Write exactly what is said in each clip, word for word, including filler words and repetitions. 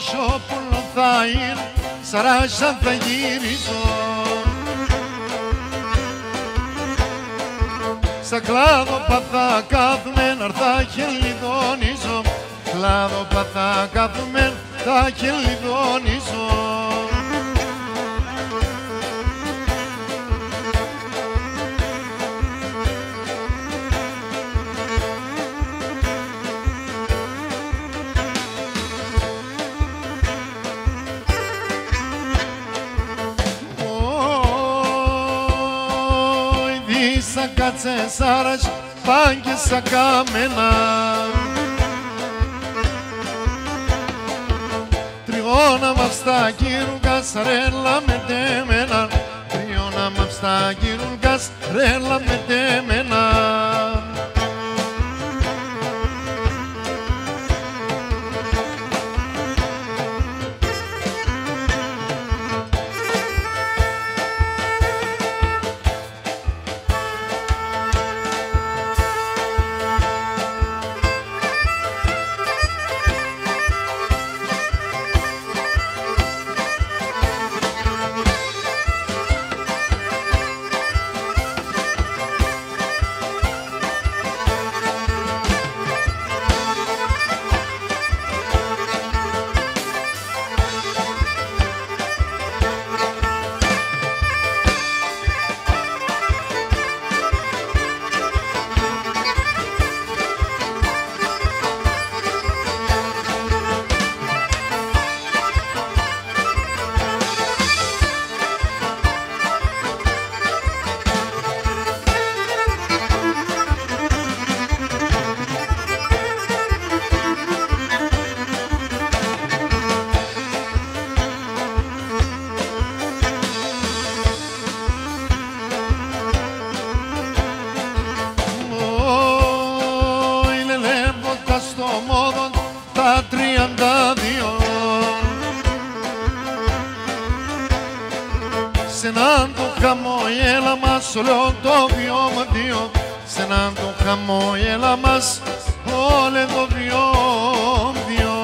شوبل ثاير سراشا ثيري زور سكلادو بثا كاظمين ارثاك اللي دوني زور سكلادو بثا كاظمين ارثاك اللي دوني زور Să cațe saraș, panchi să camena Triona mă vsta ghirul gas, rela me temena Triona mă vsta ghirul gas, rela me temena Solo dobbiamo Dio, se non tocchiamo e la mas, o le dobbiamo Dio.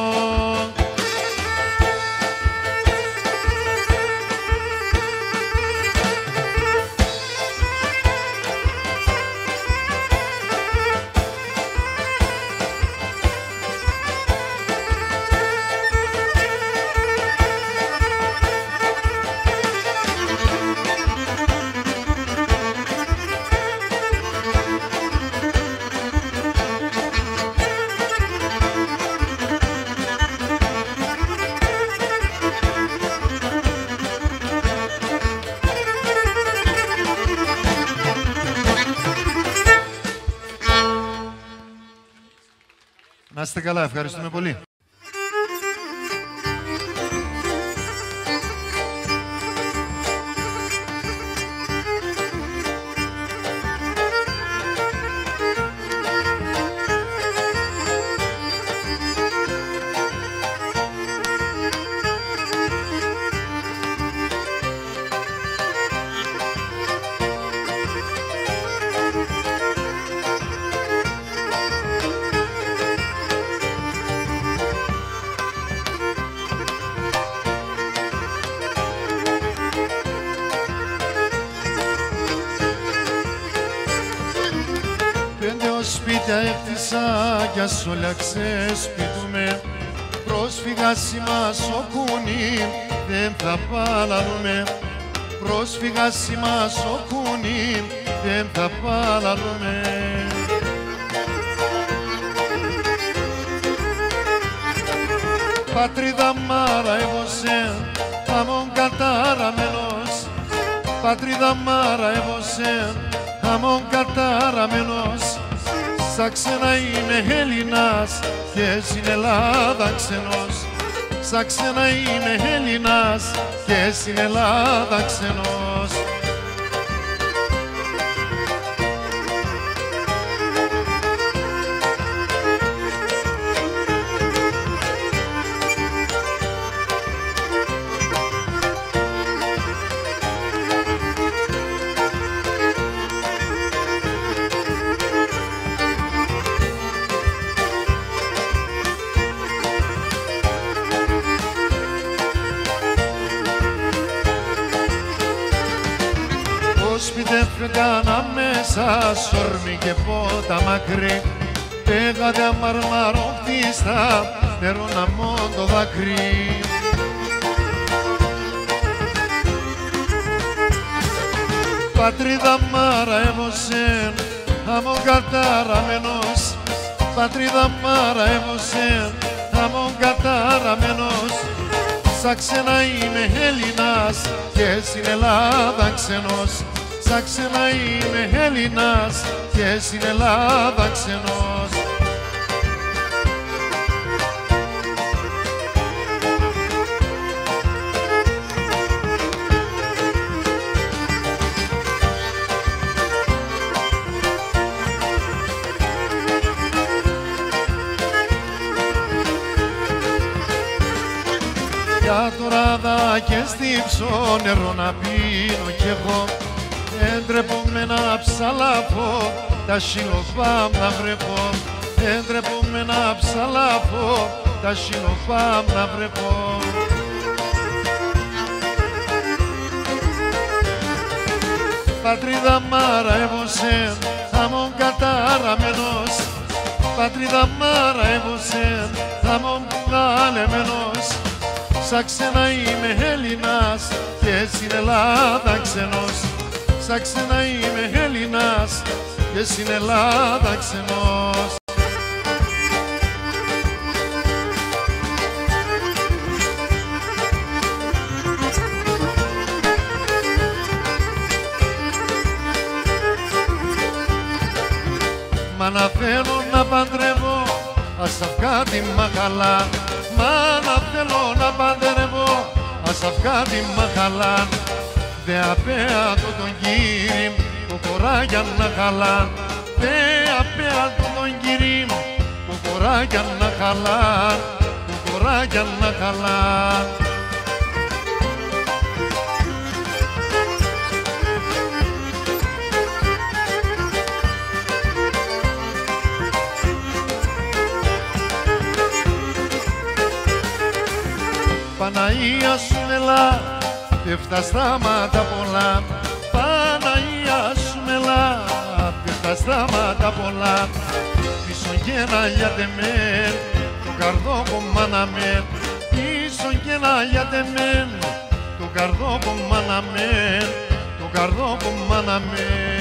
Να είστε καλά, ευχαριστούμε πολύ. Για σ' όλα ξεσπιτούμε, πρόσφυγας ημάς ο Κούνι, δεν θα παλαρούμε. Πρόσφυγας ημάς ο Κούνι, δεν θα παλαρούμε. Πατρίδα μάρα έβωσε, αμόν καταραμένος. Πατρίδα μάρα έβωσε, αμόν καταραμένος. Σαν ξένα είναι Έλληνας και στην Ελλάδα ξενός. Σαν ξένα είναι Έλληνας και στην Ελλάδα ξενός. ξέφυγα ανάμεσα σ' όρμη και πότα μακρύ. Πέγατε μαρμαρόφτιστα, νερούνα μόνο δακρύ. Πατρίδα μαραέμωσεν, αμον καταραμένος. Πατρίδα μαραέμωσεν, αμον καταραμένος. Σα ξένα είμαι Έλληνας και στην Ελλάδα ξενός. Σα ξένα είμαι Έλληνας και στην Ελλάδα ξενός. Για τώρα δα και στύψω νερό να πίνω κι εγώ. Εν τρεπούμε να ψαλαπώ, τα σιλοφάμ να βρεπώ. Εν τρεπούμε να ψαλαπώ, τα σιλοφάμ να βρεπώ. Πατρίδα μαραέμωσεν, αμον καταραμένος. Πατρίδα μαραέμωσεν, αμον γαλεμένος. Σα ξένα είμαι Έλληνας και στην Ελλάδα ξενός. Σα ξένα είμαι Έλληνας και στην Ελλάδα ξενός. Μα να θέλω να παντρεύω, ας αυγά τη μαχαλά. Μα να θέλω να παντρεύω, ας αυγά τη μαχαλά. Δε απέατο τον κύριμ, κοκοράκια να χαλά. Δε απέατο τον κύριμ, κοκοράκια να χαλά. Κοκοράκια να χαλά. Παναία σου μελά, πέφτα στάματα πολλά. Παναία σου μελά, πέφτα στάματα πολλά. Πίσω γέναλιάτε μεν, τον καρδόκο μάνα μεν. Πίσω γέναλιάτε μεν, τον καρδόκο μάνα μεν. Τον καρδόκο μάνα μεν.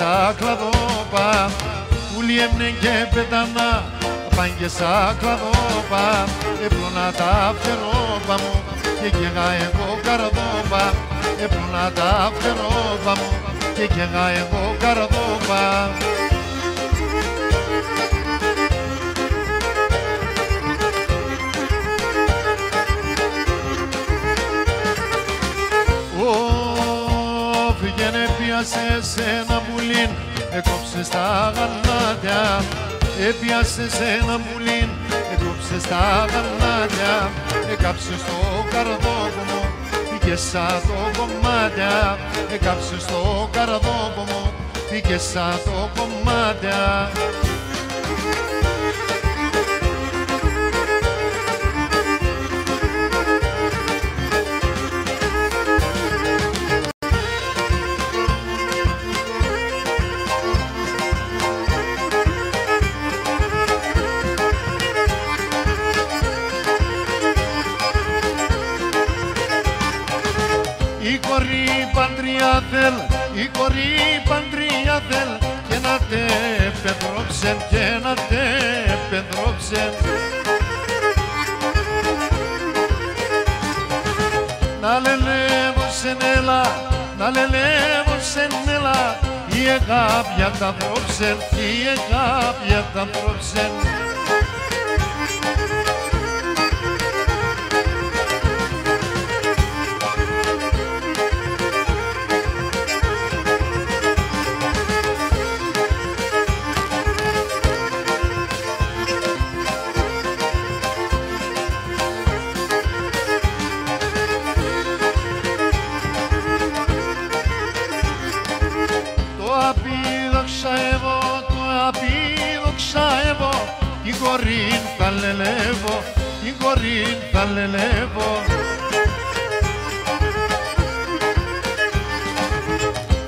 Sa kladopa, uliemne ke petana, pange sa kladopa, eplonata feropa mu, ke kega ego kardopa, eplonata feropa mu, ke kega ego kardopa. Έπιασε ένα μπουλίν, έκοψε στα γανάτια. Έπιασε ένα μπουλίν, έκοψε στα γανάτια. Έκαψε στο καρδόκο μου, πήγε σαν το κομμάτια. Έκαψε στο καρδόκο μου, πήγε σαν το κομμάτια. Παντριάδελ, η κορή Παντριάδελ, και να τε πεντρόψεν, και να τε πεντρόψεν. Να λελεύωσεν έλα, να λελεύωσεν έλα, η εγάπια τα δρόψεν, η εγάπια τα δρόψεν. Την κορίν θα λελεύω, την κορίν θα λελεύω.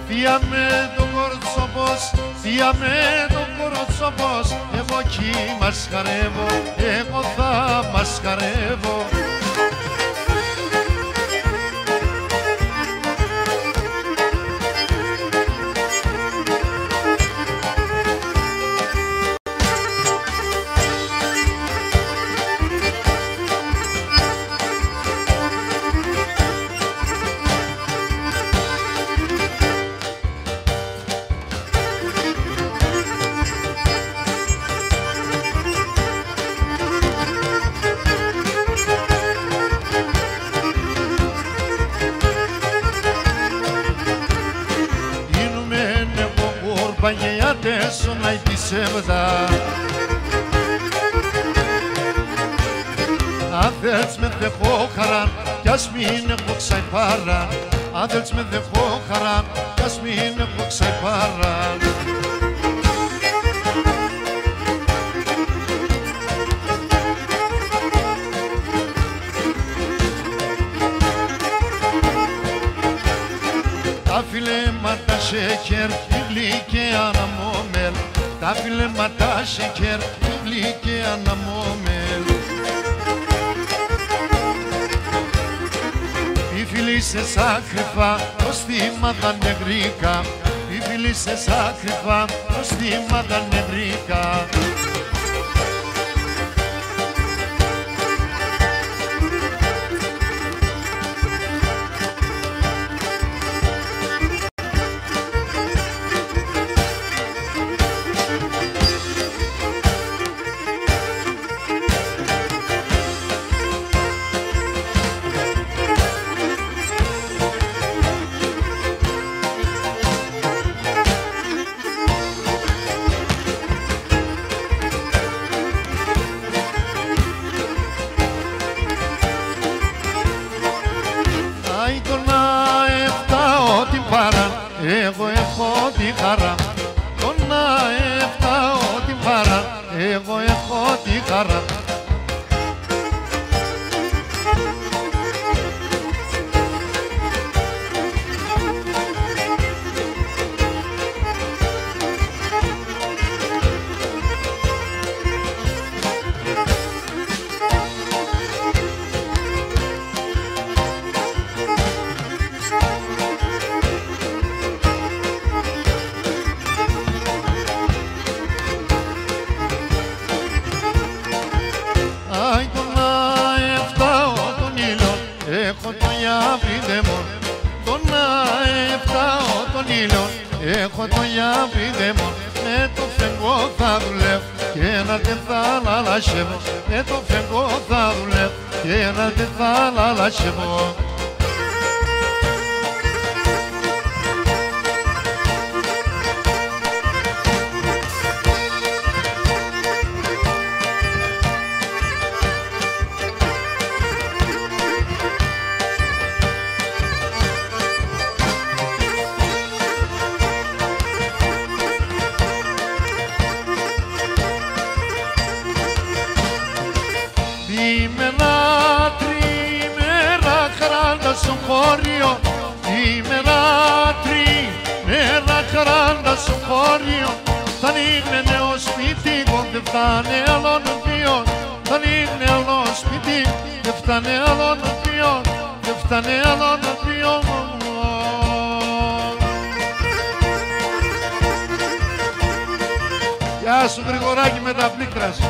Θεία με τον Κορτσοπός, θεία με τον Κορτσοπός, εγώ κι μας χαρεύω, εγώ θα μας χαρεύω. Αδελφέ με δε χώραν, κι ας μην έχω ξαϊπάραν. Αδελφέ με δε χώραν, κι ας μην έχω ξαϊπάραν. Τα φιλέματα σεκέρ, η γλυκιά αναμόμελ. Τα φιλέματα σεκέρ, η γλυκιά αναμόμελ. Οι φιλήσες άκρυφα, ως θύματα δεν βρήκα. Οι φιλήσες άκρυφα, ως θύματα δεν βρήκα. Φτάνε άλλον ποιον, δεν φτάνε άλλον ποιον. Γεια σου Γρηγοράκη με τα πλήκτρα σου.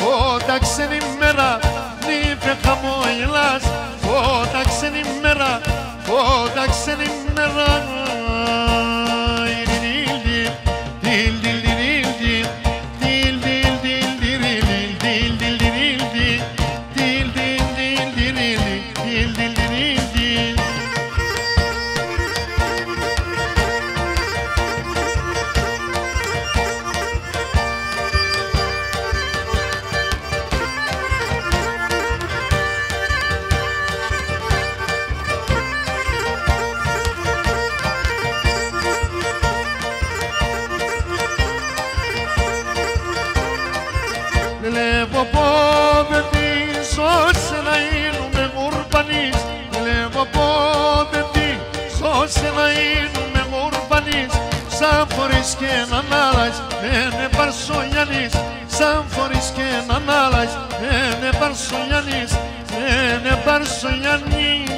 Όταν ξένη μέρα, νύφε χαμόγελας. Όταν ξένη μέρα, όταν ξένη μέρα. Σαν φορείς και έναν άλλας, δεν επαρσώ Γιάννης. Σαν φορείς και έναν άλλας, δεν επαρσώ Γιάννης. Δεν επαρσώ Γιάννης.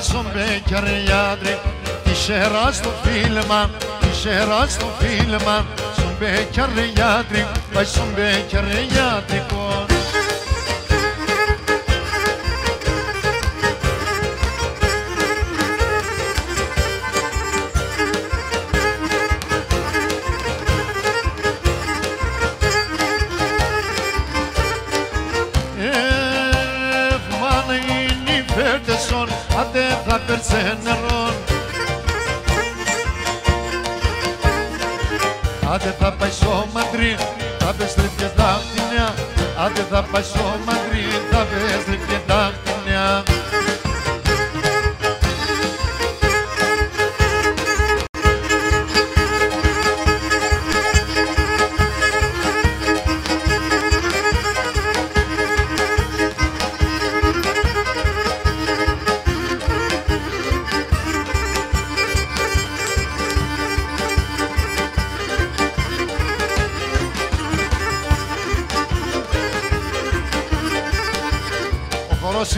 Στον Μπεκαριάτρικ, τη σειρά στο φίλμα, τη σειρά στο φίλμα, στον Μπεκαριάτρικ, πάει στον Μπεκαριάτρικο. Θα πέρσε νερό. Άντε θα πάει στο Μαντρί, θα πέστρεψε τα χτινιά. Άντε θα πάει στο Μαντρί, θα πέστρεψε τα χτινιά.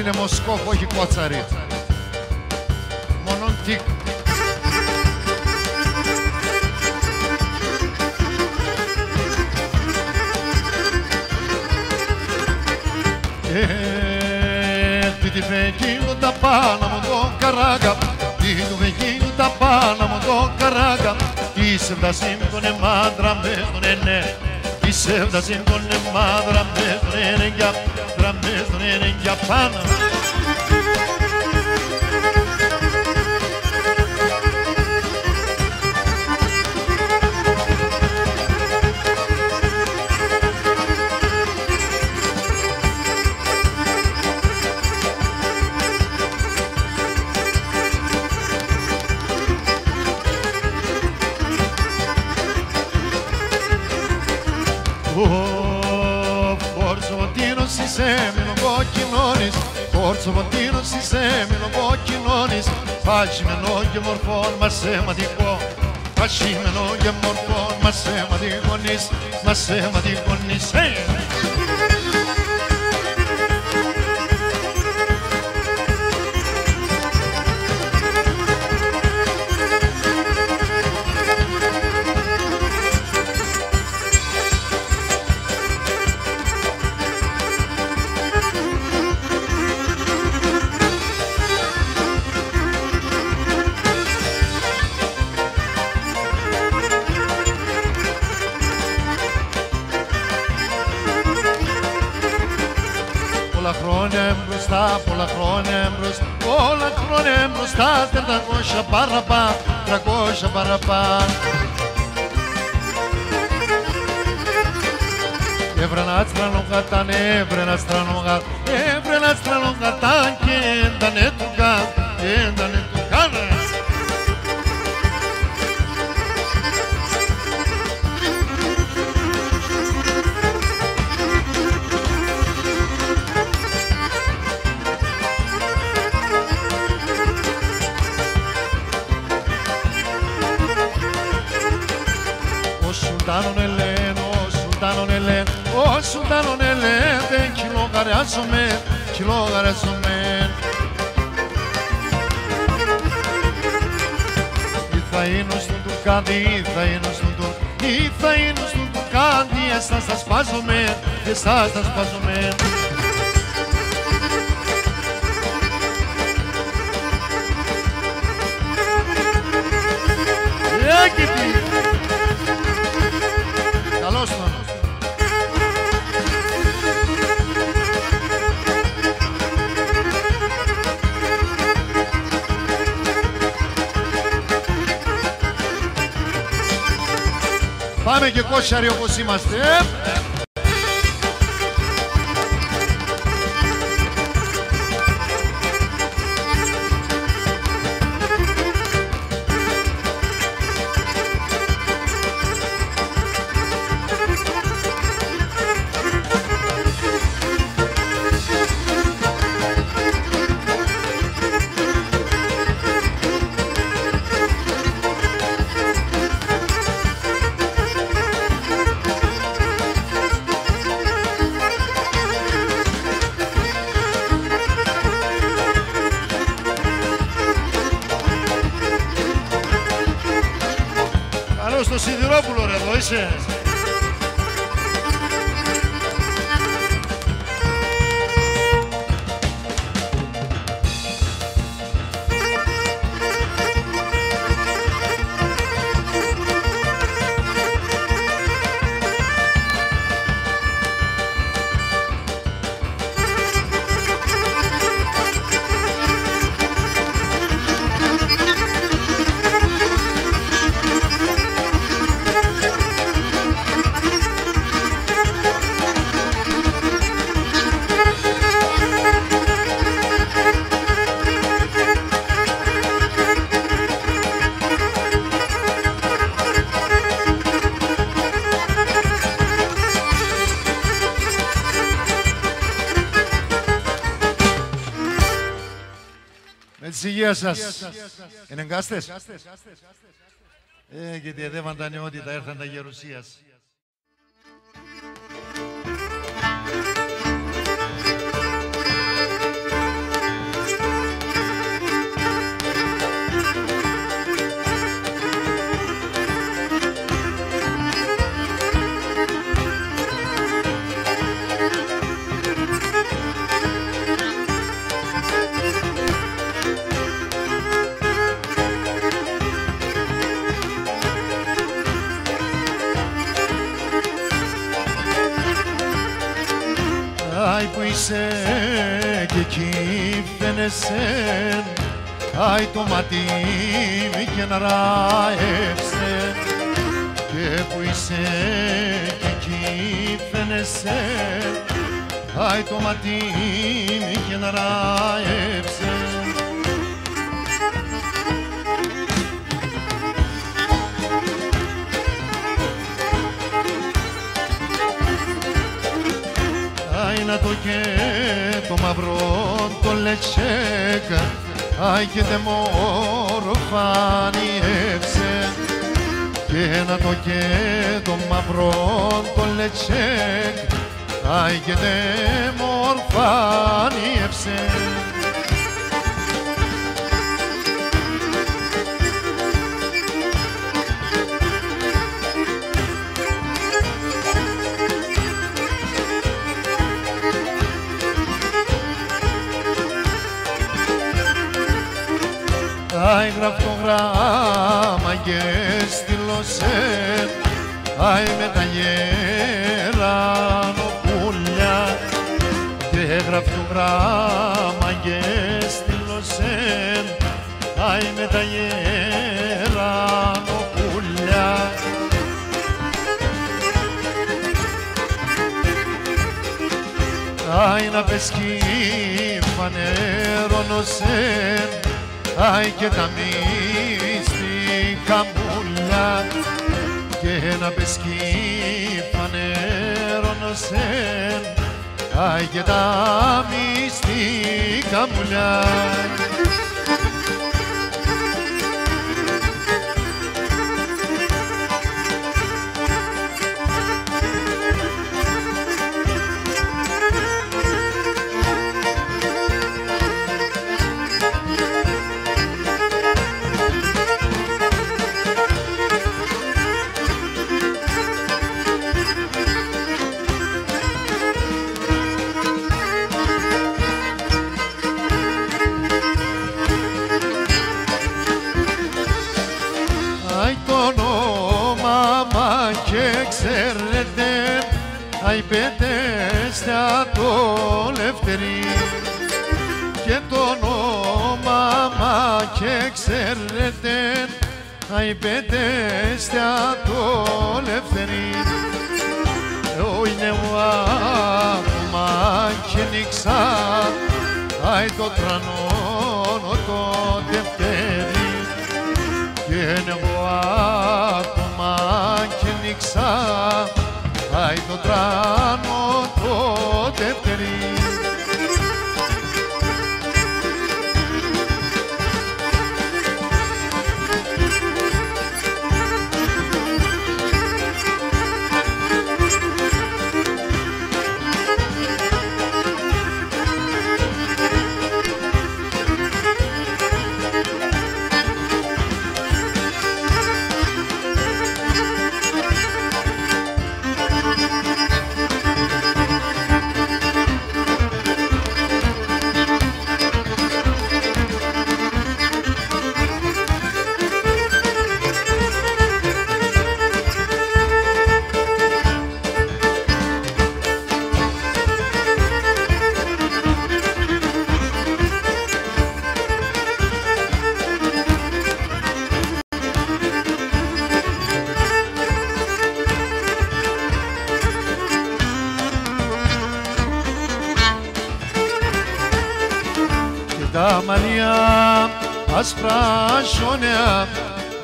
Είναι Μοσκόφ, όχι Κότσαρη. Μόνο τικ. Τι του βεγγίνου τα πάνα μου τον καράγα, τι του βεγγίνου τα πάνα μου τον καράγα. Είσαι βδασίμ τον εμάδρα με τον ενέ, είσαι βδασίμ τον εμάδρα με τον ενέ. Dramenren yapana Πόρτσοβατίνος είσαι με λογοκοινώνεις, πάγιμενο και μορφών μαθηματικό. Ashimeno yamorpon masemadigonis masemadigonis hey Πολλά χρόνια μπροστά, πολλά χρόνια μπροστά, τριακόσια παραπάνω, τριακόσια παραπάνω. Έβρενα στρανογατάν, έβρενα στρανογατάν, έβρενα στρανογατάν και έντανε του καν, έντανε του καν. Σουτανονελέτε κιλογαράζομαι, κιλογαράζομαι. Ή θα είναι στον τουρκάντι, ή θα είναι στον τουρκάντι, ή θα είναι στον τουρκάντι, εσάς τα σπάζομαι, εσάς τα σπάζομαι. Καλώς τον. Πάμε και κόσσαροι όπως είμαστε. Υγεία σας. Είναι εγκάστες. Ε, γιατί εδεύαντα νεότητα έρθαν τα γερουσίας. Και εκεί φαίνεσαι, αι το μάτι και να ράεψε. Και που είσαι και εκεί φαίνεσαι, αι το μάτι και να ράεψε. Να το και το μαύρο το λετσέκα, αι και δε μ' οροφάνιεψε. Ένα το κέντο μαυρόν το λετσέκ, άγιε δε μορφάνιευσε. Άι γραφτό γράμμα και στυλώσαι, άι με τα γερανοπούλια. Και γραφτό γράμμα και στυλώσαι, άι με τα γερανοπούλια. Άι να πες κι φανερώνωσαι, άι και τα μυστικά μπουλιά, και να πες κι φανερώνωσεν, άι και τα μυστικά μπουλιά. Αι πέτεστε ατολευτεροί, και το όνομα μα και ξέρετε, αι πέτεστε ατολευτεροί. Ο Ινεουά μα και νίξα, αι το τρανώνο το τευτέρι, και Ινεουά μα και νίξα, άι το τράνο το τευτερί. Ασπράσονια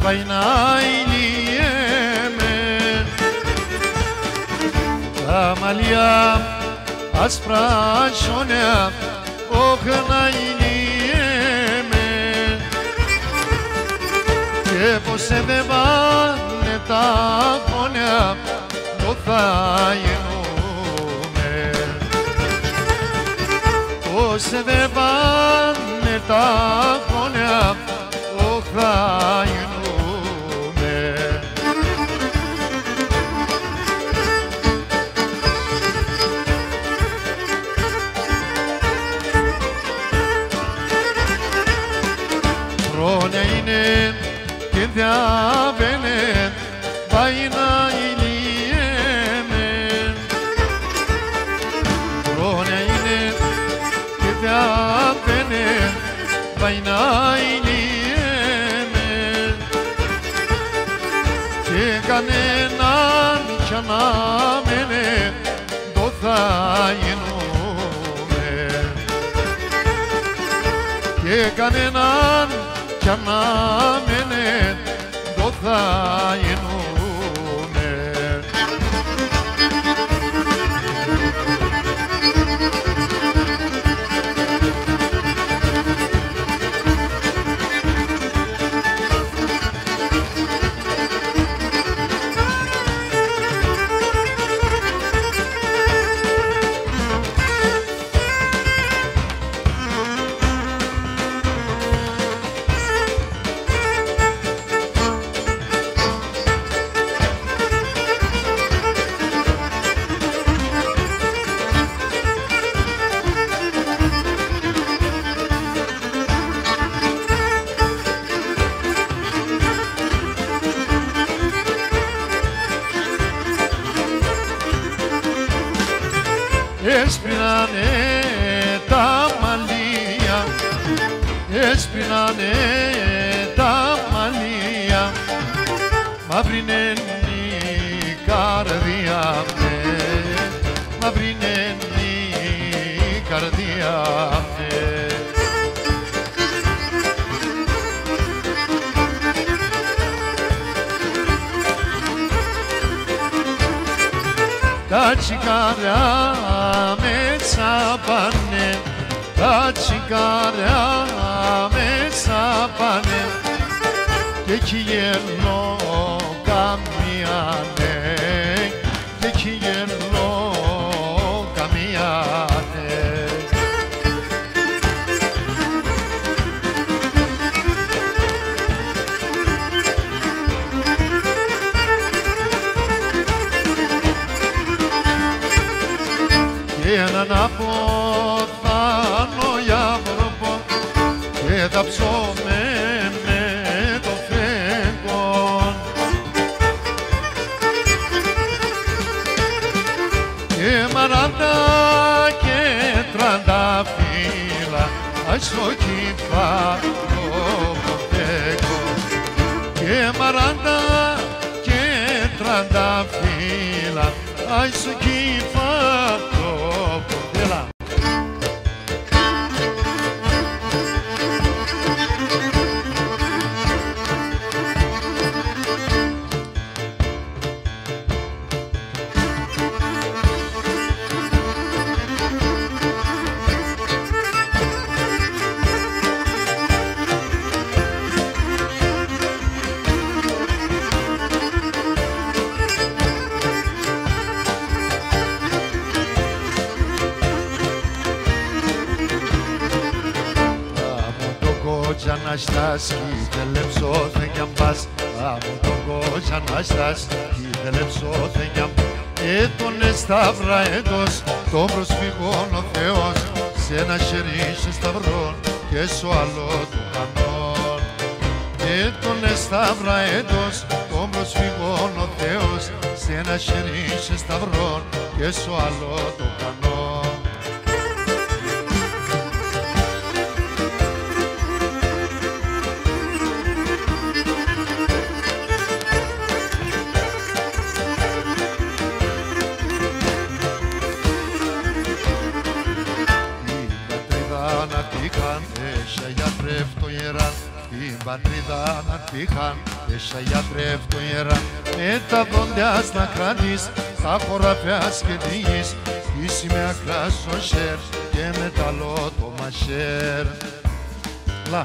βαϊνάιλιέμεν, τα μαλλιά ασπράσονια οχνάιλιέμεν, και πως εδεβάνε τα κόνια το θα γεννούμε, πως εδεβάνε τα κόνια όχι θα γεννούμε. Χρόνια είναι και διάβαινε βαϊνά ηλιέμεν, χρόνια είναι και διάβαινε βαϊνά ηλιέμεν, και κανέναν κι ανάμενε το θα γεννούμε, και κανέναν κι ανάμενε το θα γεννούμε. Espinane tamalia, Espinane tamalia, mă prinde în cardia mea, mă prinde în cardia mea. Da cicarea mesa pane, da cicarea mesa pane, tekiyerno kamiyane, tekiyerno kamiyane. Έναν από θάνο για βροπό και τα ψώμε με το φέγγον. Και μαράτα και τρανταφύλλα στο κεφάλιο μου φέγγον. Και μαράτα και τρανταφύλλα στο κεφάλιο. Αναστάς κιτελεψό θεγιαμ πας, αμοντοκός αναστάς κιτελεψό θεγιαμ. Έτονε σταυρά έτος, το προσφυγόν ο Θεός, σ' ένα χέρι σε σταυρόν και στο άλλο το χανόν. Έτονε σταυρά έτος, το προσφυγόν ο Θεός, σ' ένα χέρι σε σταυρόν και στο άλλο το χανόν. Πατρίδα να τύχαν, έσαι γιατρεύτο ιερά. Με τα δόντια να κράτης, τα χωραφιάς και τη γης. Είσαι με ακράσο σέρ και με τα λότο μασέρ. Λα.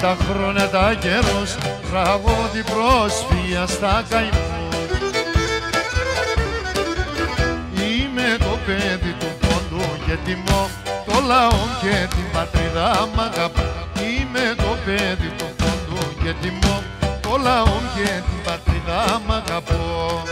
Τα χρόνια τα καιρούς, τραγούδι πρόσφυγα στα καημούς. Είμαι το παιδί του πόντου και τιμώ το λαό και την πατρίδα μ' αγαπά. Είμαι το παιδί του πόντου και τιμώ το λαό και την πατρίδα μ' αγαπώ.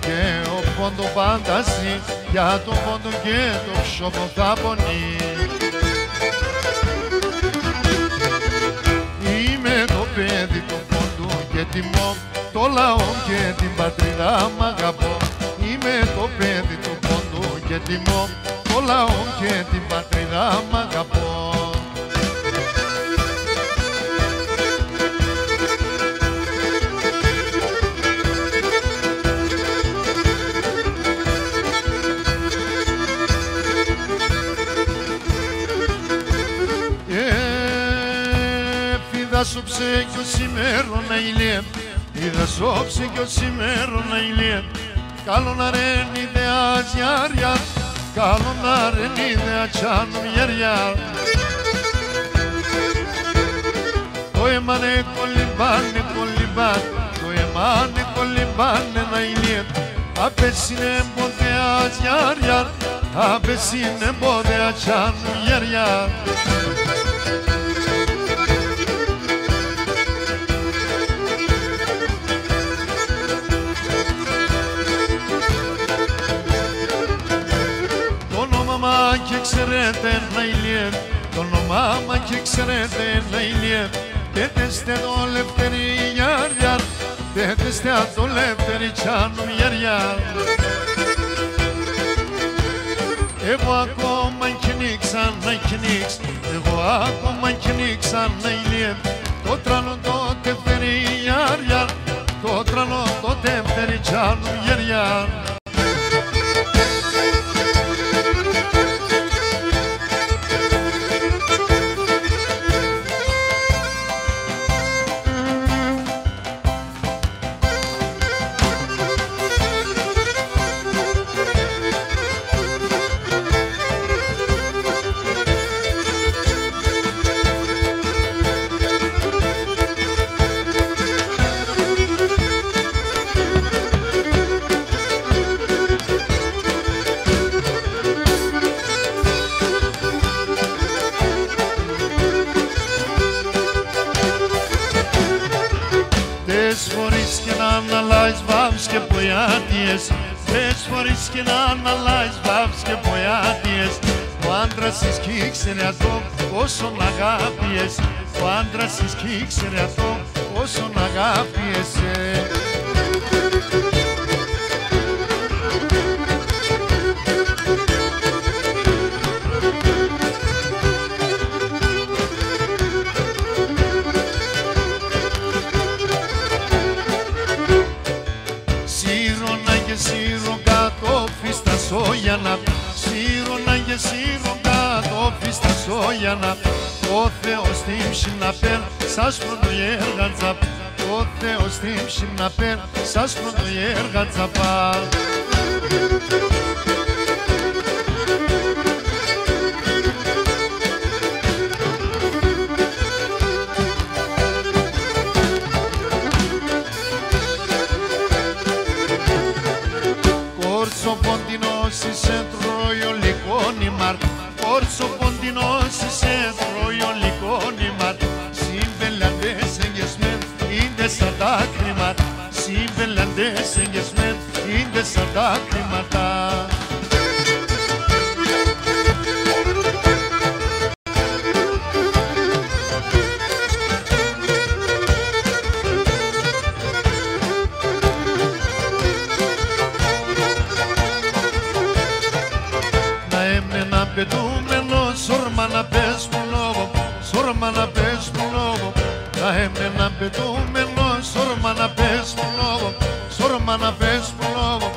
Και ο πόντο πάντα ζει, για τον πόντο και το ψωμό θα πονεί. Είμαι το παιδί του πόντου και τιμώ το λαό και την πατρίδα μ' αγαπώ. Είμαι το παιδί του πόντου και τιμώ το λαό και την πατρίδα μ' αγαπώ. Είδα σ' όψε κι ο σημέρονα ηλιέμ, είδα σ' όψε κι ο σημέρονα ηλιέμ. Καλό να ρεν ιδεάς γιάρια, καλό να ρεν ιδεάς canım yer yar. Koymane kolibane kolibane, koymane kolibane nayliyet. Abesine bodeya yar yar, abesine bodeya canım yer yar. Mama kekserete nailir, dono mama kekserete nailir. Deteste do lefteri yar yar, deteste do lefteri canım yar yar. Evo ako mankinik san mankinik, evo ako mankinik san nailir. Totrano do tefteri yar yar, totrano do tefteri canım yar yar. Ο άντρας της κι ήξερε αυτό πόσο αγάπησε. Σύρρονα και σύρρο κάτω φίστα σόγιανα, σύρρονα και σύρρο κάτω φίστα σόγιανα. O Θεός τιμ συναπέρ, σας πρωτοέργατσα. Ο Θεός τιμ συναπέρ, σας πρωτοέργατσα πά. Κόρσο ποντινός είσαι τρώει ο λικόνι μάρ. Κόρσο ποντινός είσαι τρώει ο λικόνι μάρ. Συμπελαντές εγγεσμέν είναι σαν τα κρυμάτα. Συμπελαντές εγγεσμέν είναι σαν τα κρυμάτα. Σορμάνα πες μου λόγο, σορμάνα πες μου λόγο. Τα έμενα πετούμενο, σορμάνα πες μου λόγο, σορμάνα πες μου λόγο.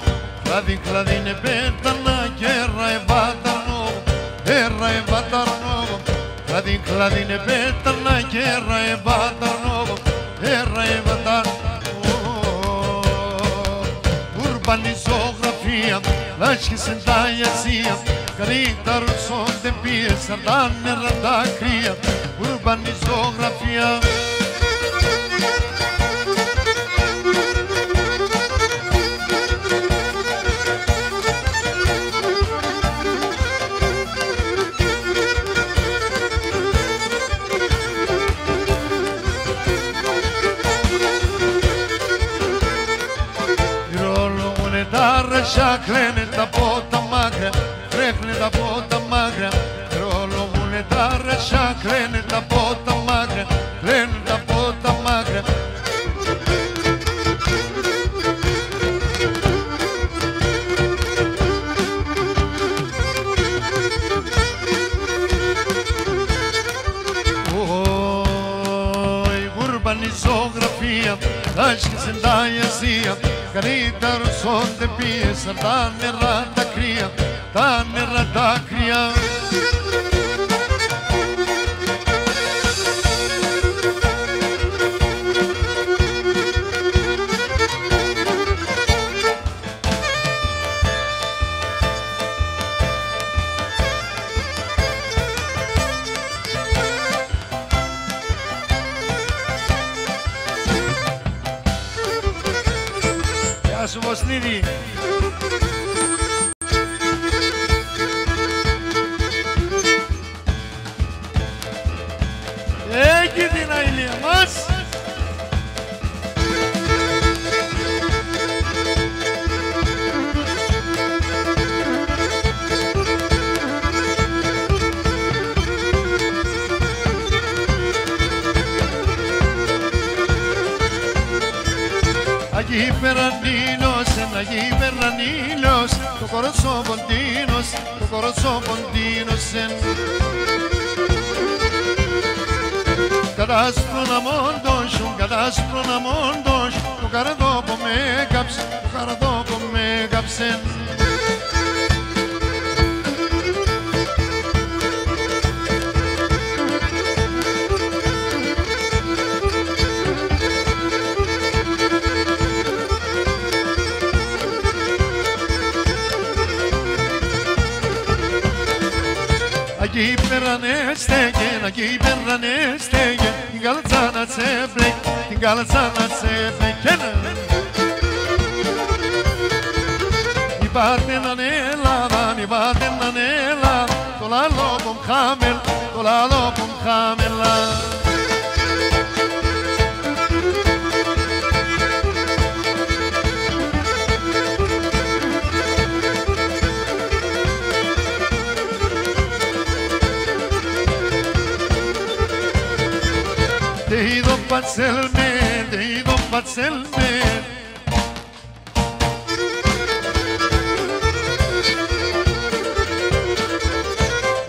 Κλάδι κλάδι είναι πέτανα και ραεβάτανο, ραεβάτανο. Κλάδι κλάδι είναι πέτανα και ραεβάτανο, ραεβάτανο. Ουρμπανιζογραφία, λάσχησε τα Ιαζία. Carita ruzzonte piesa, danne randacria, urbanizografia. Virolone da rascia, clene da botta magra. Κρέχνε τα πότα μάγρα, ρολοβούνε τα ρασιά. Κρένε τα πότα μάγρα, κρένε τα πότα μάγρα. Η ουρμπανιζογραφία άσχησε τα Ιαζία. Καλύτερα ρωσόνται πίεσαν τα νερά τα κρύα. Τα νερά τα κρύα. Snivi. Έχει την αηλία μας. Αγί Περανίλος, Αγί Περανίλος, το κορότσο ποντίνος, το κορότσο ποντίνος. Cadás pronamondos, un cadás pronamondos, tu cara dopo me caps, tu cara dopo me capsen. Aquí perraneste, aquí perraneste, την καλατσά να σε φλεκ, την καλατσά να σε φλεκ. Η Πάρτεναν Ελλάδα, η Πάρτεναν Ελλάδα, το λαλό πομ χάμελ, το λαλό πομ χάμελα. Te he ido pa' hacerme, te he ido pa' hacerme.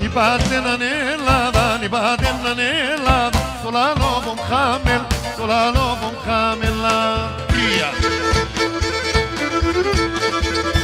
Y baten la nelada, y baten la nelada, sola lo bom camel, sola lo bom camela.